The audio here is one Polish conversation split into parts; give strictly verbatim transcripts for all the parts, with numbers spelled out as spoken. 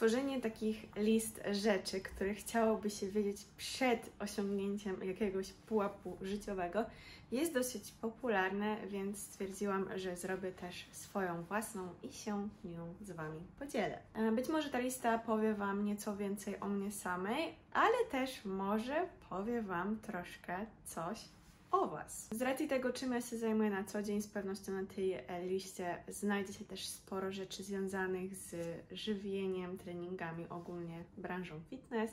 tworzenie takich list rzeczy, które chciałoby się wiedzieć przed osiągnięciem jakiegoś pułapu życiowego, jest dosyć popularne, więc stwierdziłam, że zrobię też swoją własną i się nią z Wami podzielę. Być może ta lista powie Wam nieco więcej o mnie samej, ale też może powie Wam troszkę coś o Was. Z racji tego, czym ja się zajmuję na co dzień, z pewnością na tej liście znajdzie się też sporo rzeczy związanych z żywieniem, treningami, ogólnie branżą fitness,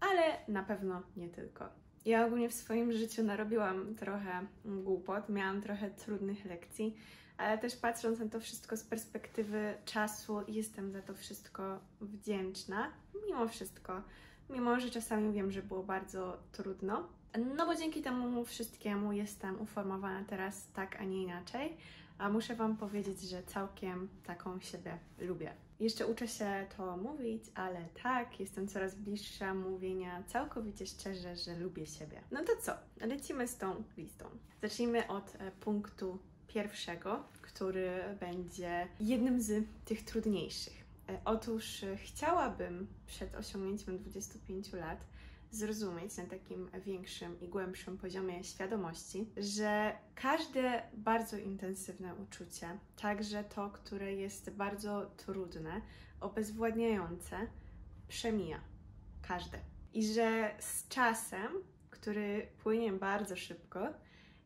ale na pewno nie tylko. Ja ogólnie w swoim życiu narobiłam trochę głupot, miałam trochę trudnych lekcji, ale też patrząc na to wszystko z perspektywy czasu, jestem za to wszystko wdzięczna, mimo wszystko, mimo że czasami wiem, że było bardzo trudno. No bo dzięki temu wszystkiemu jestem uformowana teraz tak, a nie inaczej, a muszę Wam powiedzieć, że całkiem taką siebie lubię. Jeszcze uczę się to mówić, ale tak, jestem coraz bliższa mówienia całkowicie szczerze, że lubię siebie. No to co? Lecimy z tą listą. Zacznijmy od punktu pierwszego, który będzie jednym z tych trudniejszych. Otóż chciałabym przed osiągnięciem dwudziestu pięciu lat zrozumieć na takim większym i głębszym poziomie świadomości, że każde bardzo intensywne uczucie, także to, które jest bardzo trudne, obezwładniające, przemija. Każde. I że z czasem, który płynie bardzo szybko,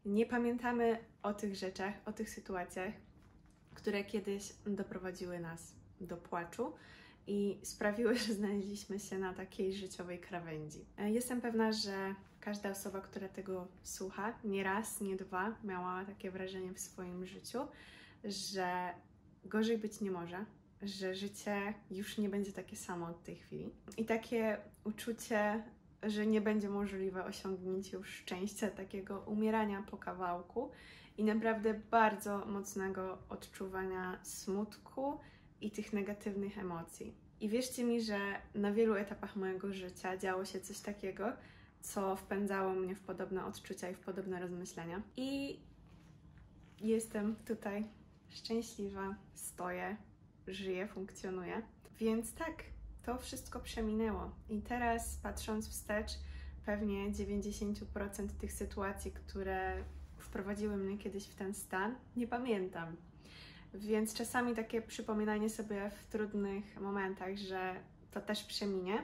nie pamiętamy o tych rzeczach, o tych sytuacjach, które kiedyś doprowadziły nas do płaczu i sprawiły, że znaleźliśmy się na takiej życiowej krawędzi. Jestem pewna, że każda osoba, która tego słucha, nie raz, nie dwa miała takie wrażenie w swoim życiu, że gorzej być nie może, że życie już nie będzie takie samo od tej chwili. I takie uczucie, że nie będzie możliwe osiągnięcie już szczęścia, takiego umierania po kawałku i naprawdę bardzo mocnego odczuwania smutku i tych negatywnych emocji. I wierzcie mi, że na wielu etapach mojego życia działo się coś takiego, co wpędzało mnie w podobne odczucia i w podobne rozmyślenia. I jestem tutaj szczęśliwa, stoję, żyję, funkcjonuję. Więc tak, to wszystko przeminęło. I teraz, patrząc wstecz, pewnie dziewięćdziesiąt procent tych sytuacji, które wprowadziły mnie kiedyś w ten stan, nie pamiętam. Więc czasami takie przypominanie sobie w trudnych momentach, że to też przeminie,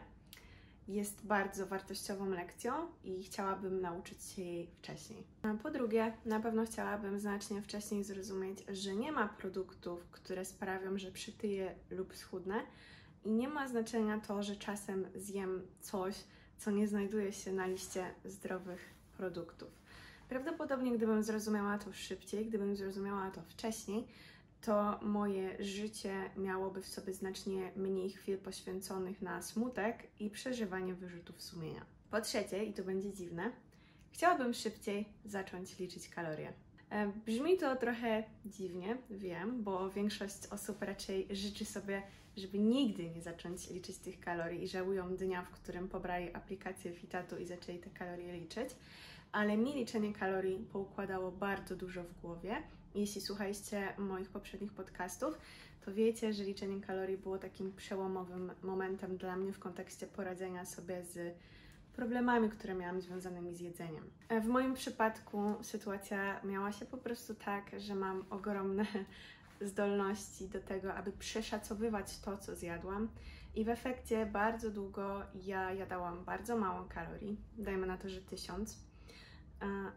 jest bardzo wartościową lekcją i chciałabym nauczyć się jej wcześniej. Po drugie, na pewno chciałabym znacznie wcześniej zrozumieć, że nie ma produktów, które sprawią, że przytyję lub schudnę i nie ma znaczenia to, że czasem zjem coś, co nie znajduje się na liście zdrowych produktów. Prawdopodobnie gdybym zrozumiała to szybciej, gdybym zrozumiała to wcześniej, to moje życie miałoby w sobie znacznie mniej chwil poświęconych na smutek i przeżywanie wyrzutów sumienia. Po trzecie, i to będzie dziwne, chciałabym szybciej zacząć liczyć kalorie. Brzmi to trochę dziwnie, wiem, bo większość osób raczej życzy sobie, żeby nigdy nie zacząć liczyć tych kalorii i żałują dnia, w którym pobrali aplikację Fitatu i zaczęli te kalorie liczyć, ale mi liczenie kalorii poukładało bardzo dużo w głowie. Jeśli słuchaliście moich poprzednich podcastów, to wiecie, że liczenie kalorii było takim przełomowym momentem dla mnie w kontekście poradzenia sobie z problemami, które miałam związanymi z jedzeniem. W moim przypadku sytuacja miała się po prostu tak, że mam ogromne zdolności do tego, aby przeszacowywać to, co zjadłam i w efekcie bardzo długo ja jadałam bardzo mało kalorii, dajmy na to, że tysiąc.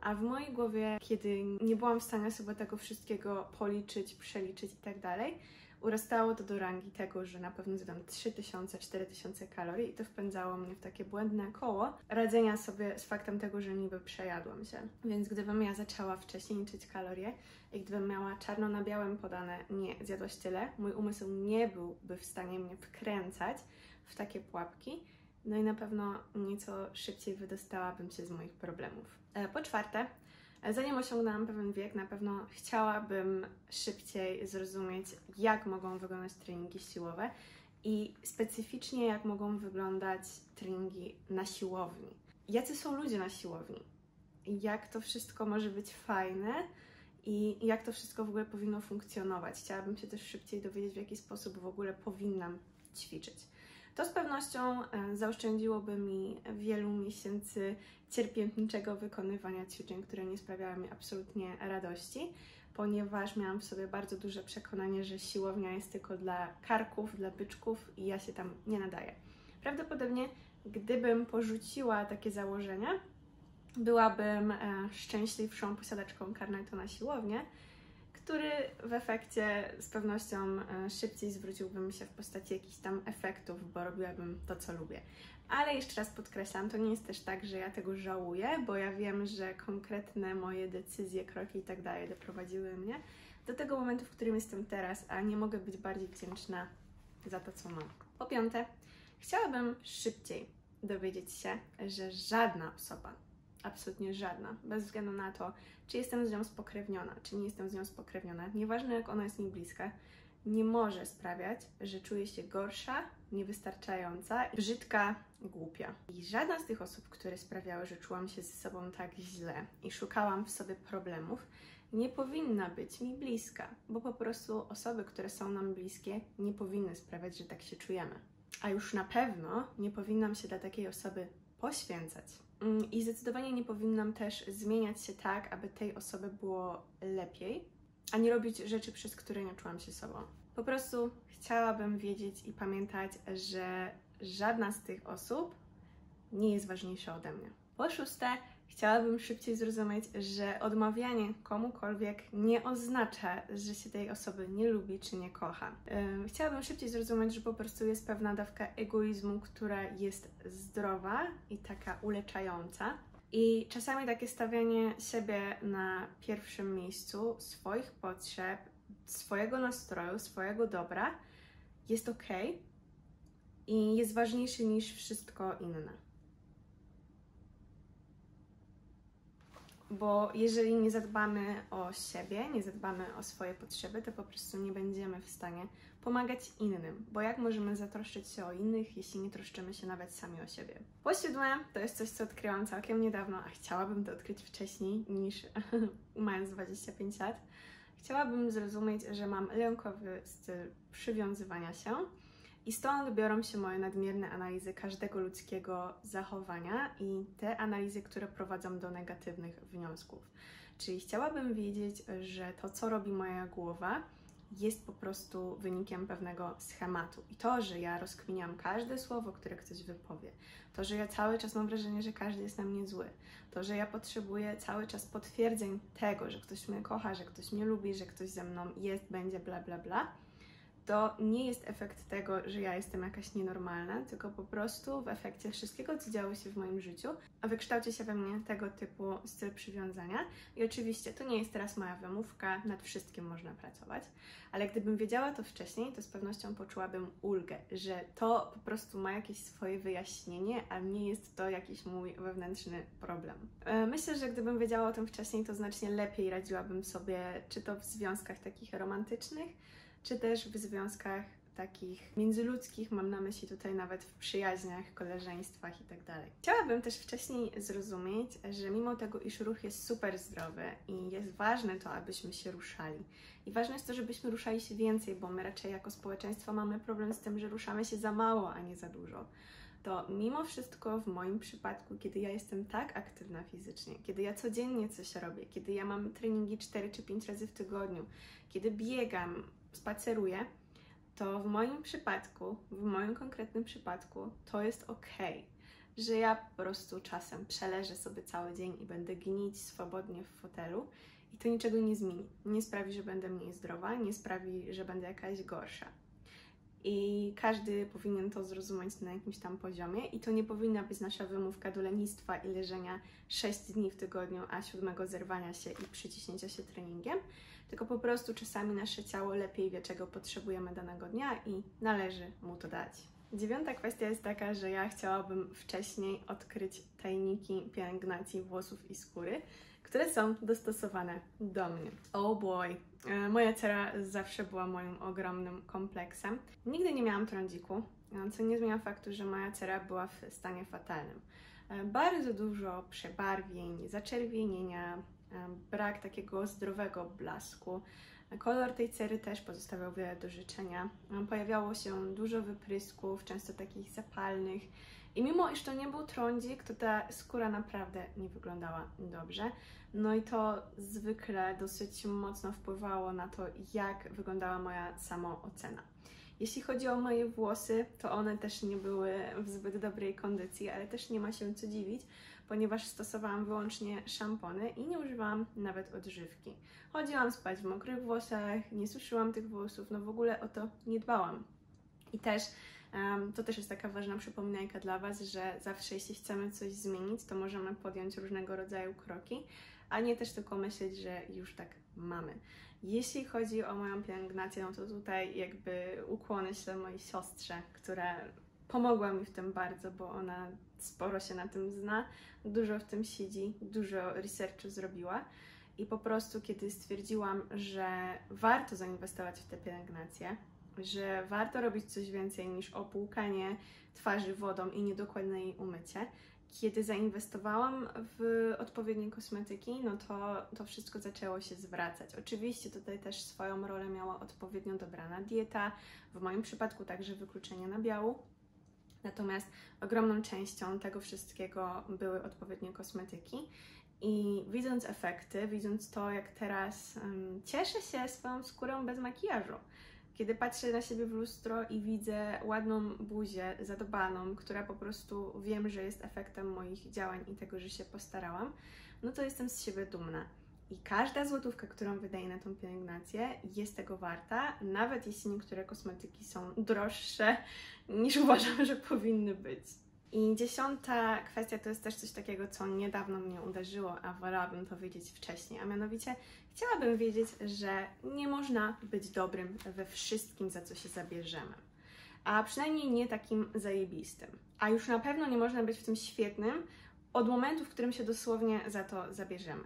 A w mojej głowie, kiedy nie byłam w stanie sobie tego wszystkiego policzyć, przeliczyć i tak dalej, urastało to do rangi tego, że na pewno zjadam trzy tysiące, cztery tysiące kalorii i to wpędzało mnie w takie błędne koło radzenia sobie z faktem tego, że niby przejadłam się. Więc gdybym ja zaczęła wcześniej liczyć kalorie i gdybym miała czarno na białym podane, nie, zjadłaś tyle, mój umysł nie byłby w stanie mnie wkręcać w takie pułapki. No i na pewno nieco szybciej wydostałabym się z moich problemów. Po czwarte, zanim osiągnęłam pewien wiek, na pewno chciałabym szybciej zrozumieć, jak mogą wyglądać treningi siłowe i specyficznie jak mogą wyglądać treningi na siłowni. Jacy są ludzie na siłowni? Jak to wszystko może być fajne? I jak to wszystko w ogóle powinno funkcjonować? Chciałabym się też szybciej dowiedzieć, w jaki sposób w ogóle powinnam ćwiczyć. to z pewnością zaoszczędziłoby mi wielu miesięcy cierpiętniczego wykonywania ćwiczeń, które nie sprawiały mi absolutnie radości, ponieważ miałam w sobie bardzo duże przekonanie, że siłownia jest tylko dla karków, dla byczków i ja się tam nie nadaję. Prawdopodobnie gdybym porzuciła takie założenia, byłabym szczęśliwszą posiadaczką karnetu na siłownię, który w efekcie z pewnością szybciej zwróciłby mi się w postaci jakichś tam efektów, bo robiłabym to, co lubię. Ale jeszcze raz podkreślam, to nie jest też tak, że ja tego żałuję, bo ja wiem, że konkretne moje decyzje, kroki i tak dalej doprowadziły mnie do tego momentu, w którym jestem teraz, a nie mogę być bardziej wdzięczna za to, co mam. Po piąte, chciałabym szybciej dowiedzieć się, że żadna osoba, absolutnie żadna, bez względu na to, czy jestem z nią spokrewniona, czy nie jestem z nią spokrewniona, nieważne jak ona jest mi bliska, nie może sprawiać, że czuję się gorsza, niewystarczająca, brzydka, głupia. I żadna z tych osób, które sprawiały, że czułam się ze sobą tak źle i szukałam w sobie problemów, nie powinna być mi bliska, bo po prostu osoby, które są nam bliskie, nie powinny sprawiać, że tak się czujemy. A już na pewno nie powinnam się dla takiej osoby poświęcać. I zdecydowanie nie powinnam też zmieniać się tak, aby tej osoby było lepiej, a nie robić rzeczy, przez które nie czułam się sobą. Po prostu chciałabym wiedzieć i pamiętać, że żadna z tych osób nie jest ważniejsza ode mnie. Po szóste, chciałabym szybciej zrozumieć, że odmawianie komukolwiek nie oznacza, że się tej osoby nie lubi czy nie kocha. Chciałabym szybciej zrozumieć, że po prostu jest pewna dawka egoizmu, która jest zdrowa i taka uleczająca. I czasami takie stawianie siebie na pierwszym miejscu, swoich potrzeb, swojego nastroju, swojego dobra jest ok i jest ważniejsze niż wszystko inne. Bo jeżeli nie zadbamy o siebie, nie zadbamy o swoje potrzeby, to po prostu nie będziemy w stanie pomagać innym. Bo jak możemy zatroszczyć się o innych, jeśli nie troszczymy się nawet sami o siebie? Po siódme, to jest coś, co odkryłam całkiem niedawno, a chciałabym to odkryć wcześniej niż mając dwadzieścia pięć lat. Chciałabym zrozumieć, że mam lękowy styl przywiązywania się i stąd biorą się moje nadmierne analizy każdego ludzkiego zachowania i te analizy, które prowadzą do negatywnych wniosków. Czyli chciałabym wiedzieć, że to, co robi moja głowa, jest po prostu wynikiem pewnego schematu. I to, że ja rozkminiam każde słowo, które ktoś wypowie, to, że ja cały czas mam wrażenie, że każdy jest na mnie zły, to, że ja potrzebuję cały czas potwierdzeń tego, że ktoś mnie kocha, że ktoś mnie lubi, że ktoś ze mną jest, będzie, bla, bla, bla, to nie jest efekt tego, że ja jestem jakaś nienormalna, tylko po prostu w efekcie wszystkiego, co działo się w moim życiu, wykształci się we mnie tego typu styl przywiązania. I oczywiście to nie jest teraz moja wymówka, nad wszystkim można pracować, ale gdybym wiedziała to wcześniej, to z pewnością poczułabym ulgę, że to po prostu ma jakieś swoje wyjaśnienie, a nie jest to jakiś mój wewnętrzny problem. Myślę, że gdybym wiedziała o tym wcześniej, to znacznie lepiej radziłabym sobie, czy to w związkach takich romantycznych, czy też w związkach takich międzyludzkich, mam na myśli tutaj nawet w przyjaźniach, koleżeństwach i tak dalej. Chciałabym też wcześniej zrozumieć, że mimo tego, iż ruch jest super zdrowy i jest ważne to, abyśmy się ruszali. I ważne jest to, żebyśmy ruszali się więcej, bo my raczej jako społeczeństwo mamy problem z tym, że ruszamy się za mało, a nie za dużo. To mimo wszystko w moim przypadku, kiedy ja jestem tak aktywna fizycznie, kiedy ja codziennie coś robię, kiedy ja mam treningi cztery czy pięć razy w tygodniu, kiedy biegam, spaceruję, to w moim przypadku, w moim konkretnym przypadku to jest okej, że ja po prostu czasem przeleżę sobie cały dzień i będę gnić swobodnie w fotelu i to niczego nie zmieni. Nie sprawi, że będę mniej zdrowa, nie sprawi, że będę jakaś gorsza. I każdy powinien to zrozumieć na jakimś tam poziomie i to nie powinna być nasza wymówka do lenistwa i leżenia sześć dni w tygodniu, a siódmego zerwania się i przyciśnięcia się treningiem, tylko po prostu czasami nasze ciało lepiej wie, czego potrzebujemy danego dnia i należy mu to dać. Dziewiąta kwestia jest taka, że ja chciałabym wcześniej odkryć tajniki pielęgnacji włosów i skóry, które są dostosowane do mnie. Oh boy! Moja cera zawsze była moim ogromnym kompleksem. Nigdy nie miałam trądziku, co nie zmienia faktu, że moja cera była w stanie fatalnym. Bardzo dużo przebarwień, zaczerwienienia, brak takiego zdrowego blasku, Kolor tej cery też pozostawiał wiele do życzenia. Pojawiało się dużo wyprysków, często takich zapalnych. I mimo iż to nie był trądzik, to ta skóra naprawdę nie wyglądała dobrze. No i to zwykle dosyć mocno wpływało na to, jak wyglądała moja samoocena. Jeśli chodzi o moje włosy, to one też nie były w zbyt dobrej kondycji, ale też nie ma się co dziwić, ponieważ stosowałam wyłącznie szampony i nie używałam nawet odżywki. Chodziłam spać w mokrych włosach, nie suszyłam tych włosów, no w ogóle o to nie dbałam. I też um, to też jest taka ważna przypominajka dla Was, że zawsze jeśli chcemy coś zmienić, to możemy podjąć różnego rodzaju kroki, a nie też tylko myśleć, że już tak mamy. Jeśli chodzi o moją pielęgnację, no to tutaj jakby ukłony ślę mojej siostrze, która pomogła mi w tym bardzo, bo ona sporo się na tym zna, dużo w tym siedzi, dużo researchu zrobiła i po prostu kiedy stwierdziłam, że warto zainwestować w tę pielęgnację, że warto robić coś więcej niż opłukanie twarzy wodą i niedokładne jej umycie, kiedy zainwestowałam w odpowiednie kosmetyki, no to, to wszystko zaczęło się zwracać. Oczywiście tutaj też swoją rolę miała odpowiednio dobrana dieta, w moim przypadku także wykluczenie nabiału. Natomiast ogromną częścią tego wszystkiego były odpowiednie kosmetyki i widząc efekty, widząc to, jak teraz um, cieszę się swoją skórą bez makijażu. Kiedy patrzę na siebie w lustro i widzę ładną buzię zadbaną, która po prostu wiem, że jest efektem moich działań i tego, że się postarałam, no to jestem z siebie dumna. I każda złotówka, którą wydaję na tą pielęgnację, jest tego warta, nawet jeśli niektóre kosmetyki są droższe niż uważam, że powinny być. I dziesiąta kwestia to jest też coś takiego, co niedawno mnie uderzyło, a wolałabym to wiedzieć wcześniej, a mianowicie chciałabym wiedzieć, że nie można być dobrym we wszystkim, za co się zabierzemy, a przynajmniej nie takim zajebistym, a już na pewno nie można być w tym świetnym od momentu, w którym się dosłownie za to zabierzemy.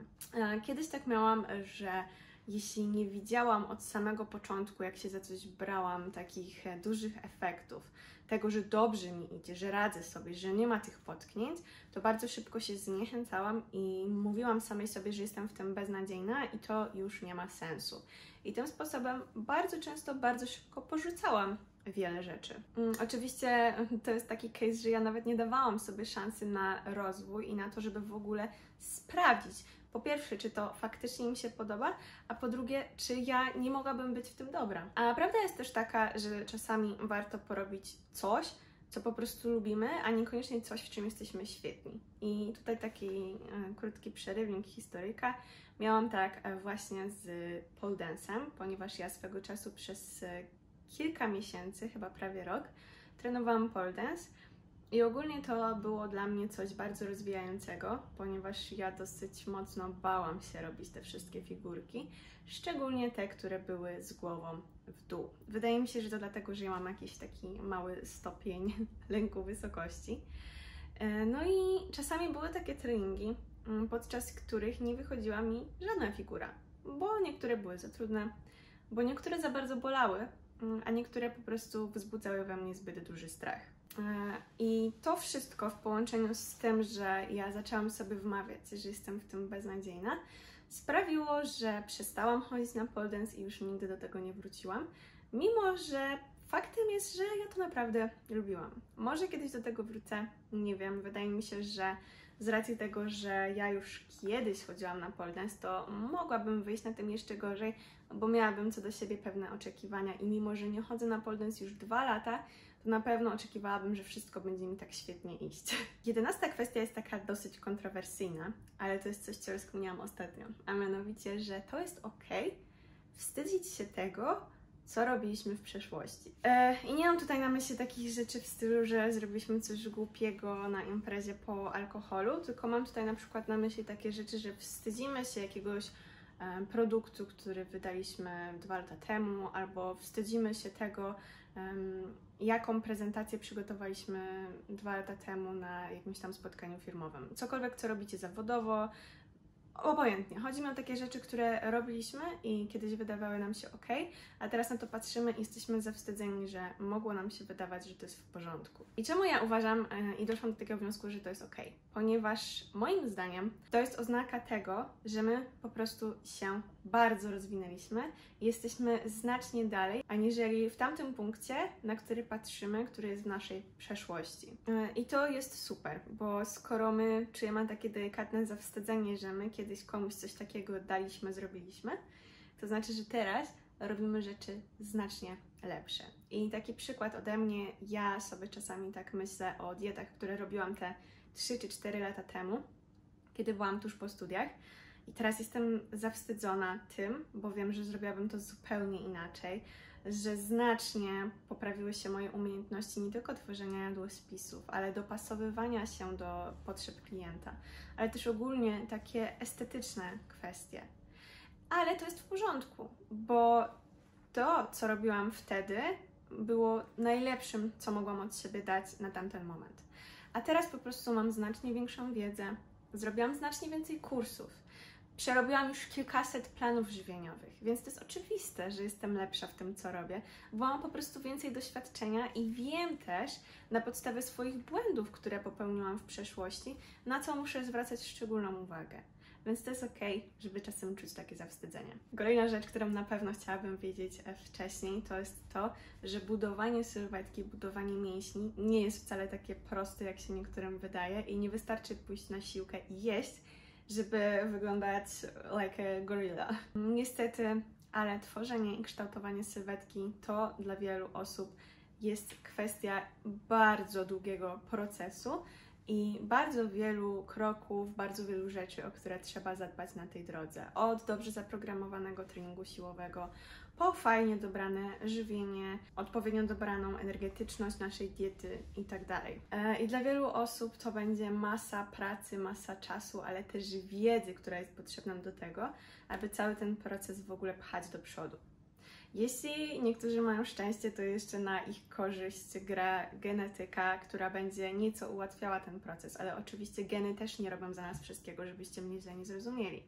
Kiedyś tak miałam, że jeśli nie widziałam od samego początku, jak się za coś brałam, takich dużych efektów, tego, że dobrze mi idzie, że radzę sobie, że nie ma tych potknięć, to bardzo szybko się zniechęcałam i mówiłam samej sobie, że jestem w tym beznadziejna i to już nie ma sensu. I tym sposobem bardzo często, bardzo szybko porzucałam wiele rzeczy. Oczywiście to jest taki case, że ja nawet nie dawałam sobie szansy na rozwój i na to, żeby w ogóle sprawdzić, po pierwsze, czy to faktycznie mi się podoba, a po drugie, czy ja nie mogłabym być w tym dobra. A prawda jest też taka, że czasami warto porobić coś, co po prostu lubimy, a niekoniecznie coś, w czym jesteśmy świetni. I tutaj taki e, krótki przerywnik historyjka. Miałam tak e, właśnie z pole dance'em, ponieważ ja swego czasu przez e, kilka miesięcy, chyba prawie rok, trenowałam pole dance. I ogólnie to było dla mnie coś bardzo rozwijającego, ponieważ ja dosyć mocno bałam się robić te wszystkie figurki, szczególnie te, które były z głową w dół. Wydaje mi się, że to dlatego, że ja mam jakiś taki mały stopień lęku wysokości. No i czasami były takie treningi, podczas których nie wychodziła mi żadna figura, bo niektóre były za trudne, bo niektóre za bardzo bolały, a niektóre po prostu wzbudzały we mnie zbyt duży strach. I to wszystko w połączeniu z tym, że ja zaczęłam sobie wmawiać, że jestem w tym beznadziejna, sprawiło, że przestałam chodzić na pole dance i już nigdy do tego nie wróciłam, mimo że faktem jest, że ja to naprawdę lubiłam. Może kiedyś do tego wrócę, nie wiem, wydaje mi się, że z racji tego, że ja już kiedyś chodziłam na pole dance, to mogłabym wyjść na tym jeszcze gorzej, bo miałabym co do siebie pewne oczekiwania i mimo że nie chodzę na pole dance już dwa lata, na pewno oczekiwałabym, że wszystko będzie mi tak świetnie iść. Jedenasta kwestia jest taka dosyć kontrowersyjna, ale to jest coś, co rozkminiałam ostatnio, a mianowicie, że to jest okej wstydzić się tego, co robiliśmy w przeszłości. Yy, I nie mam tutaj na myśli takich rzeczy w stylu, że zrobiliśmy coś głupiego na imprezie po alkoholu, tylko mam tutaj na przykład na myśli takie rzeczy, że wstydzimy się jakiegoś produktu, który wydaliśmy dwa lata temu, albo wstydzimy się tego, jaką prezentację przygotowaliśmy dwa lata temu na jakimś tam spotkaniu firmowym. Cokolwiek, co robicie zawodowo, obojętnie. Chodzi mi o takie rzeczy, które robiliśmy i kiedyś wydawały nam się ok, a teraz na to patrzymy i jesteśmy zawstydzeni, że mogło nam się wydawać, że to jest w porządku. I czemu ja uważam i doszłam do takiego wniosku, że to jest ok? Ponieważ moim zdaniem to jest oznaka tego, że my po prostu się bardzo rozwinęliśmy i jesteśmy znacznie dalej, aniżeli w tamtym punkcie, na który patrzymy, który jest w naszej przeszłości. I to jest super, bo skoro my czujemy takie delikatne zawstydzenie, że my kiedyś komuś coś takiego daliśmy, zrobiliśmy, to znaczy, że teraz robimy rzeczy znacznie lepsze. I taki przykład ode mnie, ja sobie czasami tak myślę o dietach, które robiłam te trzy czy cztery lata temu, kiedy byłam tuż po studiach. I teraz jestem zawstydzona tym, bo wiem, że zrobiłabym to zupełnie inaczej, że znacznie poprawiły się moje umiejętności nie tylko tworzenia jadłospisów, ale dopasowywania się do potrzeb klienta, ale też ogólnie takie estetyczne kwestie. Ale to jest w porządku, bo to, co robiłam wtedy, było najlepszym, co mogłam od siebie dać na tamten moment. A teraz po prostu mam znacznie większą wiedzę, zrobiłam znacznie więcej kursów, przerobiłam już kilkaset planów żywieniowych, więc to jest oczywiste, że jestem lepsza w tym, co robię, bo mam po prostu więcej doświadczenia i wiem też na podstawie swoich błędów, które popełniłam w przeszłości, na co muszę zwracać szczególną uwagę. Więc to jest okej, żeby czasem czuć takie zawstydzenie. Kolejna rzecz, którą na pewno chciałabym wiedzieć wcześniej, to jest to, że budowanie sylwetki, budowanie mięśni nie jest wcale takie proste, jak się niektórym wydaje i nie wystarczy pójść na siłkę i jeść, żeby wyglądać like a gorilla. Niestety, ale tworzenie i kształtowanie sylwetki to dla wielu osób jest kwestia bardzo długiego procesu i bardzo wielu kroków, bardzo wielu rzeczy, o które trzeba zadbać na tej drodze. Od dobrze zaprogramowanego treningu siłowego, po fajnie dobrane żywienie, odpowiednio dobraną energetyczność naszej diety itd. I dla wielu osób to będzie masa pracy, masa czasu, ale też wiedzy, która jest potrzebna do tego, aby cały ten proces w ogóle pchać do przodu. Jeśli niektórzy mają szczęście, to jeszcze na ich korzyść gra genetyka, która będzie nieco ułatwiała ten proces, ale oczywiście geny też nie robią za nas wszystkiego, żebyście mnie źle nie zrozumieli.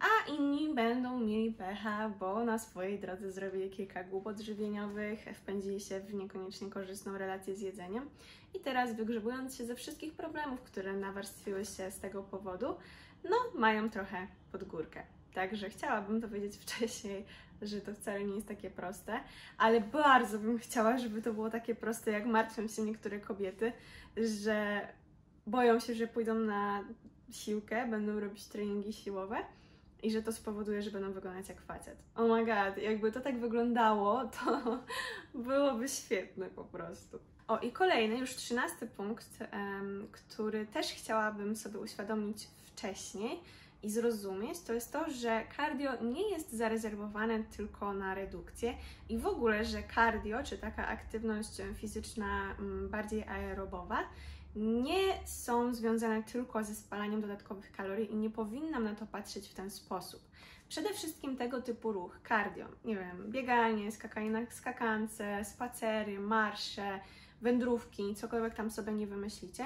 A inni będą mieli pecha, bo na swojej drodze zrobili kilka głupot żywieniowych, wpędzili się w niekoniecznie korzystną relację z jedzeniem i teraz, wygrzebując się ze wszystkich problemów, które nawarstwiły się z tego powodu, no mają trochę pod górkę. Także chciałabym to wiedzieć wcześniej, że to wcale nie jest takie proste, ale bardzo bym chciała, żeby to było takie proste, jak martwią się niektóre kobiety, że boją się, że pójdą na siłkę, będą robić treningi siłowe i że to spowoduje, że będą wyglądać jak facet. Oh my god, jakby to tak wyglądało, to byłoby świetne po prostu. O, i kolejny, już trzynasty punkt, um, który też chciałabym sobie uświadomić wcześniej i zrozumieć, to jest to, że cardio nie jest zarezerwowane tylko na redukcję i w ogóle, że cardio, czy taka aktywność fizyczna bardziej aerobowa, nie są związane tylko ze spalaniem dodatkowych kalorii i nie powinnam na to patrzeć w ten sposób. Przede wszystkim tego typu ruch, cardio, nie wiem, bieganie, skakanie na skakance, spacery, marsze, wędrówki, cokolwiek tam sobie nie wymyślicie,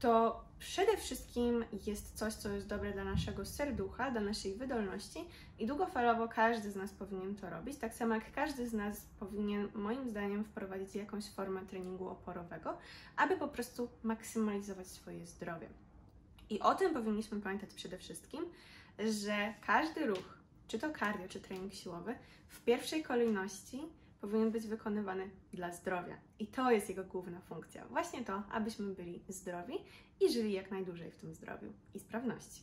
to przede wszystkim jest coś, co jest dobre dla naszego serducha, dla naszej wydolności i długofalowo każdy z nas powinien to robić, tak samo jak każdy z nas powinien, moim zdaniem, wprowadzić jakąś formę treningu oporowego, aby po prostu maksymalizować swoje zdrowie. I o tym powinniśmy pamiętać przede wszystkim, że każdy ruch, czy to cardio, czy trening siłowy, w pierwszej kolejności powinien być wykonywany dla zdrowia. I to jest jego główna funkcja. Właśnie to, abyśmy byli zdrowi i żyli jak najdłużej w tym zdrowiu i sprawności.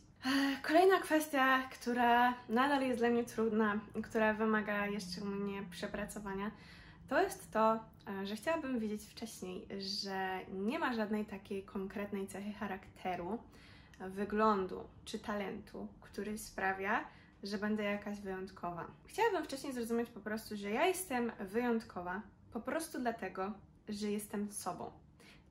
Kolejna kwestia, która nadal jest dla mnie trudna, która wymaga jeszcze u mnie przepracowania, to jest to, że chciałabym wiedzieć wcześniej, że nie ma żadnej takiej konkretnej cechy charakteru, wyglądu czy talentu, który sprawia, że będę jakaś wyjątkowa. Chciałabym wcześniej zrozumieć po prostu, że ja jestem wyjątkowa po prostu dlatego, że jestem sobą.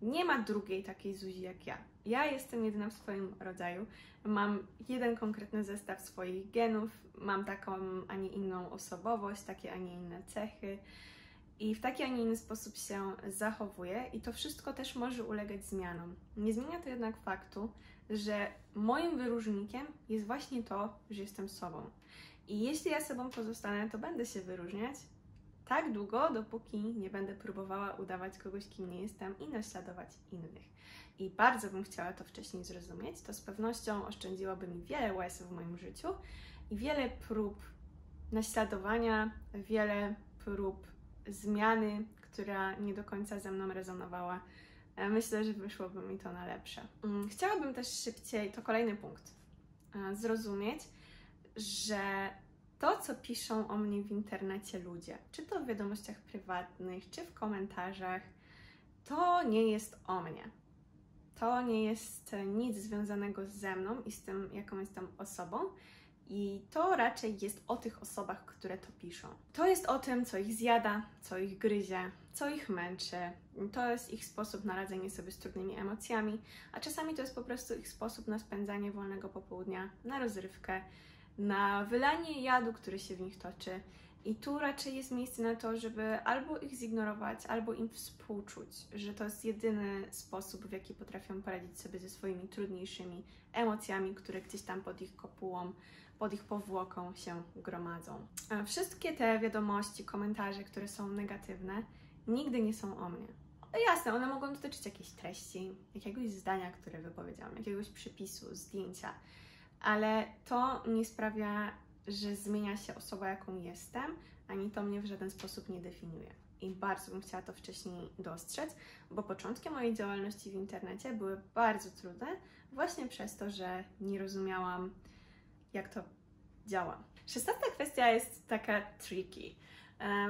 Nie ma drugiej takiej Zuzi jak ja. Ja jestem jedyna w swoim rodzaju, mam jeden konkretny zestaw swoich genów, mam taką, a nie inną osobowość, takie, a nie inne cechy i w taki, a nie inny sposób się zachowuję i to wszystko też może ulegać zmianom. Nie zmienia to jednak faktu, że moim wyróżnikiem jest właśnie to, że jestem sobą. I jeśli ja sobą pozostanę, to będę się wyróżniać tak długo, dopóki nie będę próbowała udawać kogoś, kim nie jestem i naśladować innych. I bardzo bym chciała to wcześniej zrozumieć, to z pewnością oszczędziłoby mi wiele łez w moim życiu i wiele prób naśladowania, wiele prób zmiany, która nie do końca ze mną rezonowała. Myślę, że wyszłoby mi to na lepsze. Chciałabym też szybciej, to kolejny punkt, zrozumieć, że to, co piszą o mnie w internecie ludzie, czy to w wiadomościach prywatnych, czy w komentarzach, to nie jest o mnie. To nie jest nic związanego ze mną i z tym, jaką jestem osobą. I to raczej jest o tych osobach, które to piszą. To jest o tym, co ich zjada, co ich gryzie, co ich męczy. To jest ich sposób na radzenie sobie z trudnymi emocjami, a czasami to jest po prostu ich sposób na spędzanie wolnego popołudnia, na rozrywkę, na wylanie jadu, który się w nich toczy. I tu raczej jest miejsce na to, żeby albo ich zignorować, albo im współczuć, że to jest jedyny sposób, w jaki potrafią poradzić sobie ze swoimi trudniejszymi emocjami, które gdzieś tam pod ich kopułą, pod ich powłoką się gromadzą. Wszystkie te wiadomości, komentarze, które są negatywne, nigdy nie są o mnie. Jasne, one mogą dotyczyć jakiejś treści, jakiegoś zdania, które wypowiedziałam, jakiegoś przypisu, zdjęcia, ale to nie sprawia, że zmienia się osoba, jaką jestem, ani to mnie w żaden sposób nie definiuje. I bardzo bym chciała to wcześniej dostrzec, bo początki mojej działalności w internecie były bardzo trudne właśnie przez to, że nie rozumiałam, jak to działa. Szesnasta kwestia jest taka tricky.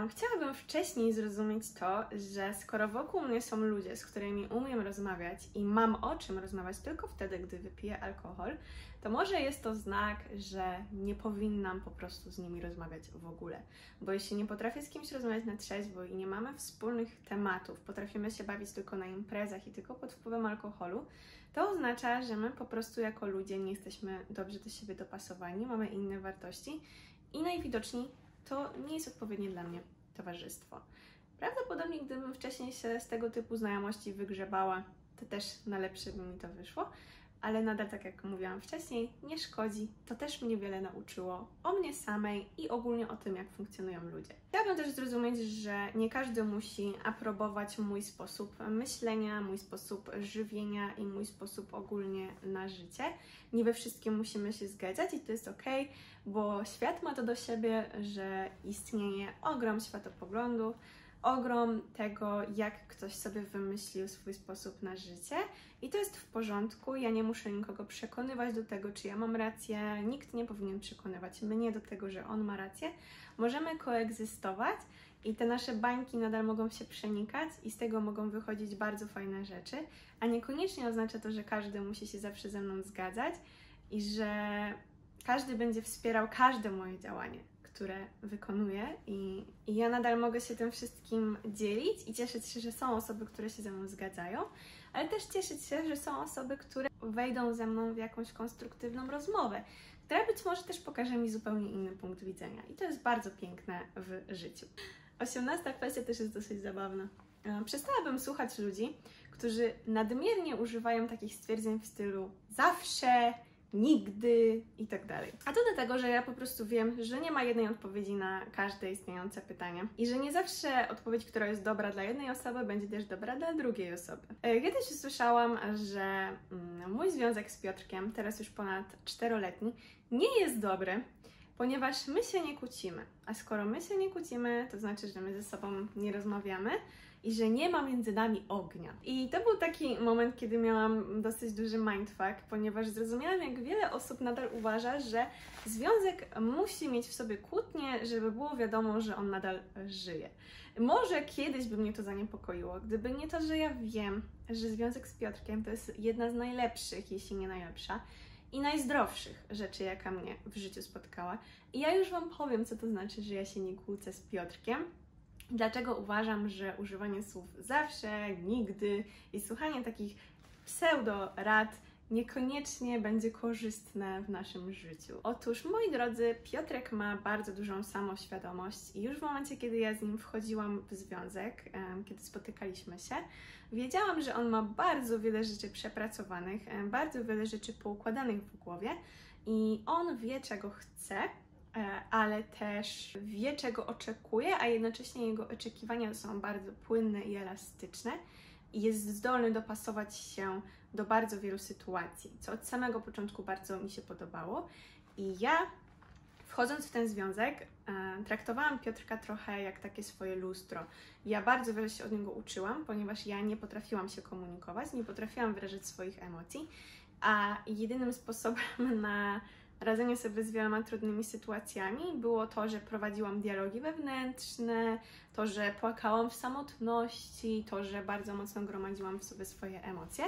Chciałabym wcześniej zrozumieć to, że skoro wokół mnie są ludzie, z którymi umiem rozmawiać i mam o czym rozmawiać tylko wtedy, gdy wypiję alkohol, to może jest to znak, że nie powinnam po prostu z nimi rozmawiać w ogóle. Bo jeśli nie potrafię z kimś rozmawiać na trzeźwo i nie mamy wspólnych tematów, potrafimy się bawić tylko na imprezach i tylko pod wpływem alkoholu, to oznacza, że my po prostu jako ludzie nie jesteśmy dobrze do siebie dopasowani, mamy inne wartości i najwidoczniej to nie jest odpowiednie dla mnie towarzystwo. Prawdopodobnie gdybym wcześniej się z tego typu znajomości wygrzebała, to też na lepsze by mi to wyszło, ale nadal, tak jak mówiłam wcześniej, nie szkodzi. To też mnie wiele nauczyło o mnie samej i ogólnie o tym, jak funkcjonują ludzie. Chciałabym też zrozumieć, że nie każdy musi aprobować mój sposób myślenia, mój sposób żywienia i mój sposób ogólnie na życie. Nie we wszystkim musimy się zgadzać i to jest okej, bo świat ma to do siebie, że istnieje ogrom światopoglądów, ogrom tego, jak ktoś sobie wymyślił swój sposób na życie i to jest w porządku, ja nie muszę nikogo przekonywać do tego, czy ja mam rację, nikt nie powinien przekonywać mnie do tego, że on ma rację. Możemy koegzystować i te nasze bańki nadal mogą się przenikać i z tego mogą wychodzić bardzo fajne rzeczy, a niekoniecznie oznacza to, że każdy musi się zawsze ze mną zgadzać i że każdy będzie wspierał każde moje działanie, które wykonuję i, i ja nadal mogę się tym wszystkim dzielić i cieszyć się, że są osoby, które się ze mną zgadzają, ale też cieszyć się, że są osoby, które wejdą ze mną w jakąś konstruktywną rozmowę, która być może też pokaże mi zupełnie inny punkt widzenia i to jest bardzo piękne w życiu. Osiemnasta kwestia też jest dosyć zabawna. Przestałabym słuchać ludzi, którzy nadmiernie używają takich stwierdzeń w stylu zawsze, nigdy i tak dalej. A to dlatego, że ja po prostu wiem, że nie ma jednej odpowiedzi na każde istniejące pytanie i że nie zawsze odpowiedź, która jest dobra dla jednej osoby, będzie też dobra dla drugiej osoby. Ja też usłyszałam, że mój związek z Piotrkiem, teraz już ponad czteroletni, nie jest dobry, ponieważ my się nie kłócimy. A skoro my się nie kłócimy, to znaczy, że my ze sobą nie rozmawiamy i że nie ma między nami ognia. I to był taki moment, kiedy miałam dosyć duży mindfuck, ponieważ zrozumiałam, jak wiele osób nadal uważa, że związek musi mieć w sobie kłótnie, żeby było wiadomo, że on nadal żyje. Może kiedyś by mnie to zaniepokoiło, gdyby nie to, że ja wiem, że związek z Piotrkiem to jest jedna z najlepszych, jeśli nie najlepsza, i najzdrowszych rzeczy, jaka mnie w życiu spotkała. I ja już Wam powiem, co to znaczy, że ja się nie kłócę z Piotrkiem, dlaczego uważam, że używanie słów zawsze, nigdy i słuchanie takich pseudo-rad niekoniecznie będzie korzystne w naszym życiu. Otóż, moi drodzy, Piotrek ma bardzo dużą samoświadomość i już w momencie, kiedy ja z nim wchodziłam w związek, kiedy spotykaliśmy się, wiedziałam, że on ma bardzo wiele rzeczy przepracowanych, bardzo wiele rzeczy poukładanych w głowie i on wie, czego chce, ale też wie, czego oczekuje, a jednocześnie jego oczekiwania są bardzo płynne i elastyczne i jest zdolny dopasować się do bardzo wielu sytuacji, co od samego początku bardzo mi się podobało i ja Wchodząc w ten związek, traktowałam Piotrka trochę jak takie swoje lustro. Ja bardzo wiele się od niego uczyłam, ponieważ ja nie potrafiłam się komunikować, nie potrafiłam wyrażać swoich emocji, a jedynym sposobem na radzenie sobie z wieloma trudnymi sytuacjami było to, że prowadziłam dialogi wewnętrzne, to, że płakałam w samotności, to, że bardzo mocno gromadziłam w sobie swoje emocje.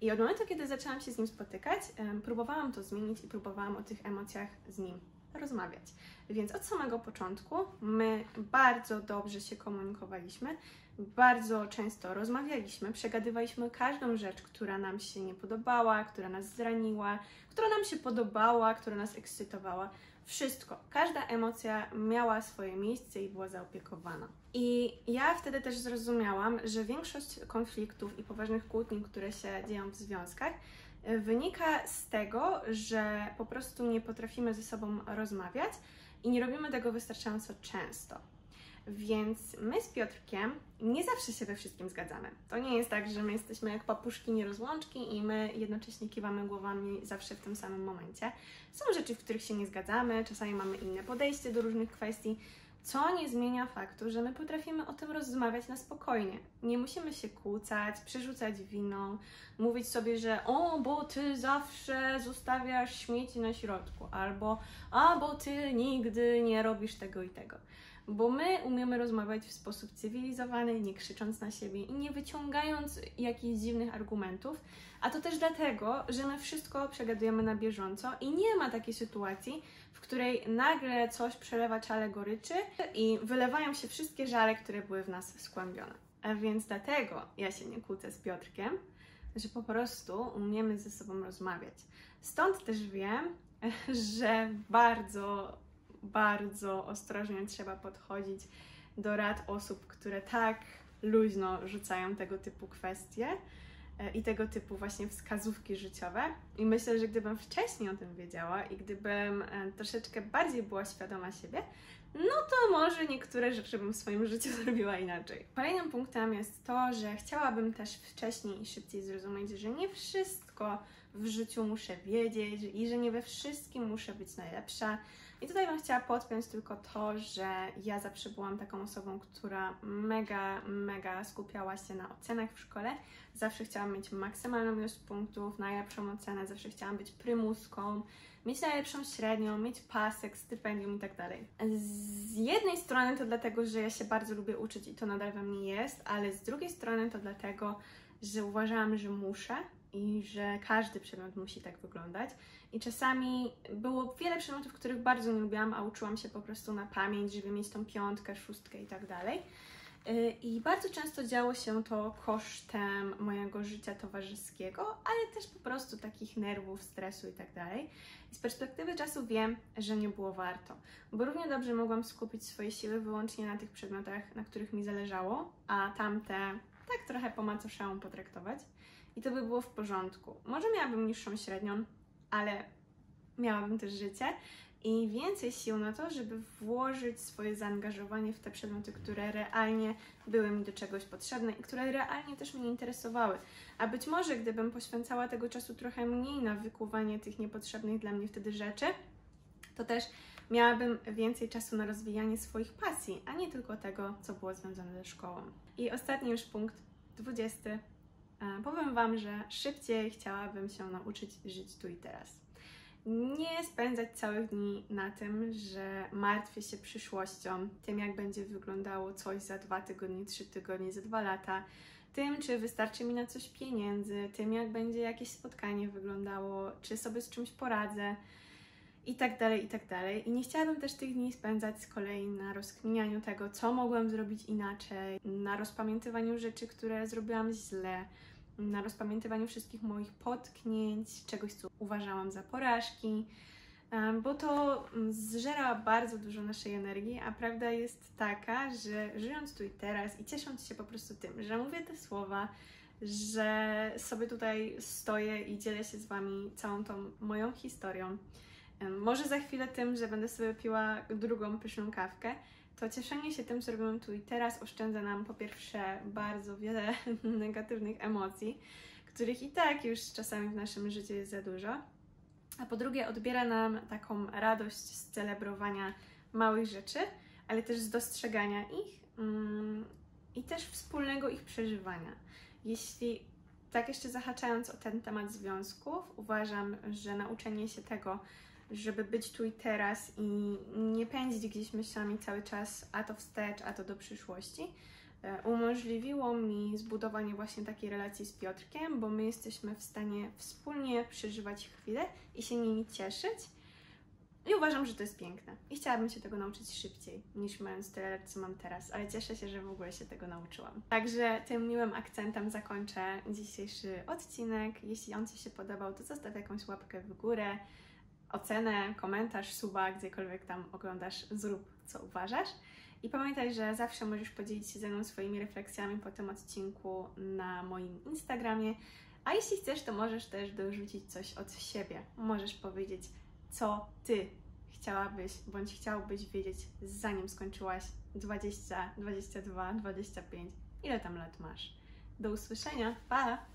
I od momentu, kiedy zaczęłam się z nim spotykać, próbowałam to zmienić i próbowałam o tych emocjach z nim rozmawiać. Więc od samego początku my bardzo dobrze się komunikowaliśmy, bardzo często rozmawialiśmy, przegadywaliśmy każdą rzecz, która nam się nie podobała, która nas zraniła, która nam się podobała, która nas ekscytowała. Wszystko. Każda emocja miała swoje miejsce i była zaopiekowana. I ja wtedy też zrozumiałam, że większość konfliktów i poważnych kłótni, które się dzieją w związkach, wynika z tego, że po prostu nie potrafimy ze sobą rozmawiać i nie robimy tego wystarczająco często. Więc my z Piotrkiem nie zawsze się we wszystkim zgadzamy. To nie jest tak, że my jesteśmy jak papuszki nierozłączki i my jednocześnie kiwamy głowami zawsze w tym samym momencie. Są rzeczy, w których się nie zgadzamy, czasami mamy inne podejście do różnych kwestii, co nie zmienia faktu, że my potrafimy o tym rozmawiać na spokojnie. Nie musimy się kłócać, przerzucać winą, mówić sobie, że o, bo ty zawsze zostawiasz śmieci na środku, albo a, bo ty nigdy nie robisz tego i tego. Bo my umiemy rozmawiać w sposób cywilizowany, nie krzycząc na siebie i nie wyciągając jakichś dziwnych argumentów, a to też dlatego, że my wszystko przegadujemy na bieżąco i nie ma takiej sytuacji, w której nagle coś przelewa czale goryczy i wylewają się wszystkie żale, które były w nas skłębione. A więc dlatego ja się nie kłócę z Piotrkiem, że po prostu umiemy ze sobą rozmawiać. Stąd też wiem, że bardzo... bardzo ostrożnie trzeba podchodzić do rad osób, które tak luźno rzucają tego typu kwestie i tego typu właśnie wskazówki życiowe. I myślę, że gdybym wcześniej o tym wiedziała i gdybym troszeczkę bardziej była świadoma siebie, no to może niektóre rzeczy bym w swoim życiu zrobiła inaczej. Kolejnym punktem jest to, że chciałabym też wcześniej i szybciej zrozumieć, że nie wszystko w życiu muszę wiedzieć i że nie we wszystkim muszę być najlepsza. I tutaj bym chciała podpiąć tylko to, że ja zawsze byłam taką osobą, która mega, mega skupiała się na ocenach w szkole. Zawsze chciałam mieć maksymalną ilość punktów, najlepszą ocenę, zawsze chciałam być prymuską, mieć najlepszą średnią, mieć pasek, stypendium itd. Z jednej strony to dlatego, że ja się bardzo lubię uczyć i to nadal we mnie jest, ale z drugiej strony to dlatego, że uważałam, że muszę i że każdy przedmiot musi tak wyglądać. I czasami było wiele przedmiotów, których bardzo nie lubiłam, a uczyłam się po prostu na pamięć, żeby mieć tą piątkę, szóstkę i tak dalej. I bardzo często działo się to kosztem mojego życia towarzyskiego, ale też po prostu takich nerwów, stresu i tak dalej. I z perspektywy czasu wiem, że nie było warto, bo równie dobrze mogłam skupić swoje siły wyłącznie na tych przedmiotach, na których mi zależało, a tamte tak trochę po macoszemu potraktować. I to by było w porządku. Może miałabym niższą średnią, ale miałabym też życie i więcej sił na to, żeby włożyć swoje zaangażowanie w te przedmioty, które realnie były mi do czegoś potrzebne i które realnie też mnie interesowały. A być może gdybym poświęcała tego czasu trochę mniej na wykuwanie tych niepotrzebnych dla mnie wtedy rzeczy, to też miałabym więcej czasu na rozwijanie swoich pasji, a nie tylko tego, co było związane ze szkołą. I ostatni już punkt, dwudziesty. Powiem Wam, że szybciej chciałabym się nauczyć żyć tu i teraz. Nie spędzać całych dni na tym, że martwię się przyszłością, tym jak będzie wyglądało coś za dwa tygodnie, trzy tygodnie, za dwa lata, tym czy wystarczy mi na coś pieniędzy, tym jak będzie jakieś spotkanie wyglądało, czy sobie z czymś poradzę i tak dalej, i tak dalej. I nie chciałabym też tych dni spędzać z kolei na rozkminianiu tego, co mogłam zrobić inaczej, na rozpamiętywaniu rzeczy, które zrobiłam źle, na rozpamiętywaniu wszystkich moich potknięć, czegoś, co uważałam za porażki, bo to zżera bardzo dużo naszej energii, a prawda jest taka, że żyjąc tu i teraz i ciesząc się po prostu tym, że mówię te słowa, że sobie tutaj stoję i dzielę się z Wami całą tą moją historią, może za chwilę tym, że będę sobie piła drugą pyszną kawkę, to cieszenie się tym, co robimy tu i teraz, oszczędza nam po pierwsze bardzo wiele negatywnych emocji, których i tak już czasami w naszym życiu jest za dużo, a po drugie odbiera nam taką radość z celebrowania małych rzeczy, ale też z dostrzegania ich mm, i też wspólnego ich przeżywania. Jeśli tak jeszcze zahaczając o ten temat związków, uważam, że nauczenie się tego, żeby być tu i teraz i nie pędzić gdzieś myślami cały czas, a to wstecz, a to do przyszłości, umożliwiło mi zbudowanie właśnie takiej relacji z Piotrkiem, bo my jesteśmy w stanie wspólnie przeżywać chwilę i się nimi cieszyć. I uważam, że to jest piękne. I chciałabym się tego nauczyć szybciej, niż mając tyle lat, co mam teraz. Ale cieszę się, że w ogóle się tego nauczyłam. Także tym miłym akcentem zakończę dzisiejszy odcinek. Jeśli on Ci się podobał, to zostaw jakąś łapkę w górę, ocenę, komentarz, suba, gdziekolwiek tam oglądasz, zrób co uważasz. I pamiętaj, że zawsze możesz podzielić się ze mną swoimi refleksjami po tym odcinku na moim Instagramie. A jeśli chcesz, to możesz też dorzucić coś od siebie. Możesz powiedzieć, co Ty chciałabyś bądź chciałbyś wiedzieć, zanim skończyłaś dwadzieścia, dwadzieścia dwa, dwadzieścia pięć, ile tam lat masz. Do usłyszenia, pa!